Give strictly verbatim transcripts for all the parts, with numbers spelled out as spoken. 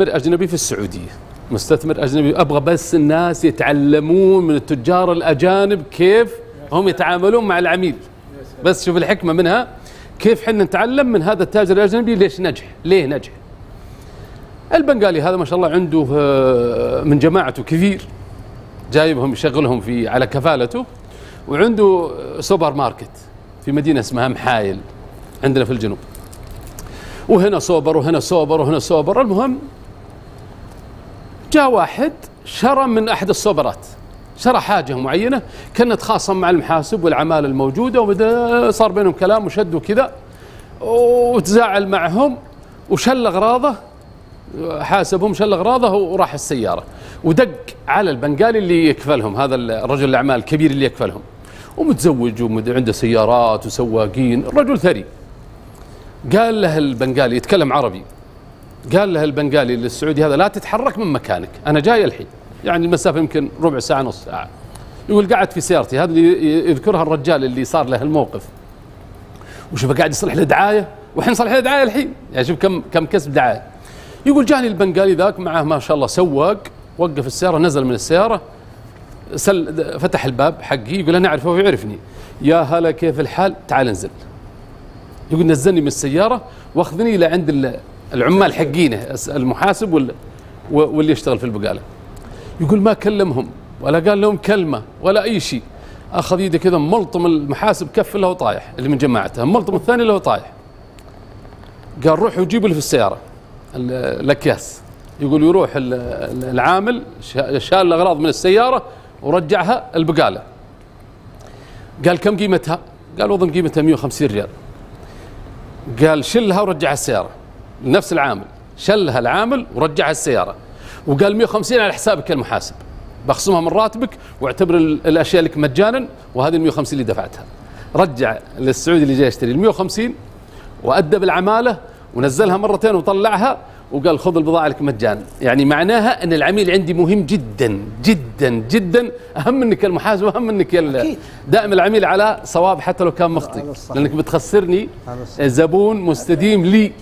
مستثمر أجنبي في السعودية، مستثمر أجنبي، أبغى بس الناس يتعلمون من التجار الأجانب كيف هم يتعاملون مع العميل. بس شوف الحكمة منها، كيف حنا نتعلم من هذا التاجر الأجنبي ليش نجح، ليه نجح. البنغالي هذا ما شاء الله عنده من جماعته كثير، جايبهم يشغلهم في على كفالته، وعنده سوبر ماركت في مدينة اسمها محايل عندنا في الجنوب، وهنا سوبر وهنا سوبر وهنا سوبر. المهم جاء واحد شرى من أحد السوبرات، شرى حاجة معينة، كان يتخاصم مع المحاسب والعمالة الموجودة، وبدأ صار بينهم كلام وشد وكذا، وتزاعل معهم وشل أغراضه، حاسبهم شل أغراضه وراح السيارة، ودق على البنغالي اللي يكفلهم، هذا الرجل الأعمال الكبير اللي يكفلهم، ومتزوج وعنده سيارات وسواقين، الرجل ثري. قال له البنغالي، يتكلم عربي، قال له البنغالي للسعودي هذا: لا تتحرك من مكانك، أنا جاي الحين، يعني المسافة يمكن ربع ساعة نص ساعة. يقول قعدت في سيارتي، هذا اللي يذكرها الرجال اللي صار له الموقف، وشوفه قاعد يصلح له دعاية، وحين صلح له دعاية الحين، يعني شوف كم كم كسب دعاية. يقول جاني البنغالي ذاك معه ما شاء الله سواق، وقف السيارة، نزل من السيارة، سل فتح الباب حقي، يقول أنا أعرفه ويعرفني، يا هلا كيف الحال، تعال انزل. يقول نزلني من السيارة واخذني إلى عند العمال حقينه، المحاسب واللي يشتغل في البقالة. يقول ما كلمهم ولا قال لهم كلمة ولا أي شيء، أخذ يده كذا ملطم المحاسب كف له طايح، اللي من جماعته، ملطم الثاني له طايح. قال روح وجيبوا لي في السيارة الأكياس. يقول يروح العامل شال الأغراض من السيارة ورجعها البقالة. قال كم قيمتها؟ قال أظن قيمتها مئة وخمسين ريال. قال شلها ورجعها السيارة، نفس العامل، شلها العامل ورجعها السيارة، وقال مئة وخمسين على حسابك المحاسب، بخصمها من راتبك، واعتبر الأشياء لك مجانا، وهذه المئة وخمسين اللي دفعتها رجع للسعودي اللي جاي يشتري المئة وخمسين، وأدى بالعمالة ونزلها مرتين وطلعها، وقال خذ البضاعة لك مجانا. يعني معناها أن العميل عندي مهم جدا جدا جدا، أهم منك المحاسب، وأهم منك دائم العميل على صواب حتى لو كان مخطئ، لأنك بتخسرني زبون مستديم لي.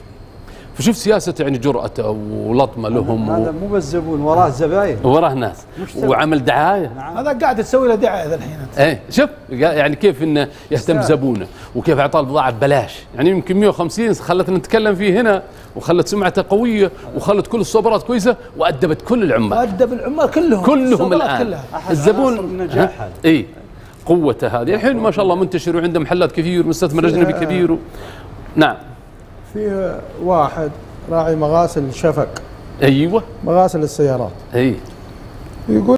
فشوف سياسة، يعني جرأته ولطمة لهم، هذا مو بس زبون، وراه زباين، وراه ناس، وعمل دعاية. هذا قاعد تسوي له دعاية هذا الحين. ايه شوف يعني كيف انه يهتم بزبونه، وكيف اعطاه البضاعة ببلاش، يعني يمكن مئة وخمسين خلتنا نتكلم فيه هنا، وخلت سمعته قوية، وخلت كل السوبرات كويسة، وأدبت كل العمال، وأدب العمال كلهم كلهم الآن. الزبون اي قوته هذه الحين ما شاء الله منتشر، وعنده محلات كثير، مستثمر أجنبي كبير و... نعم. في واحد راعي مغاسل شفك، ايوه مغاسل السيارات، اي يقول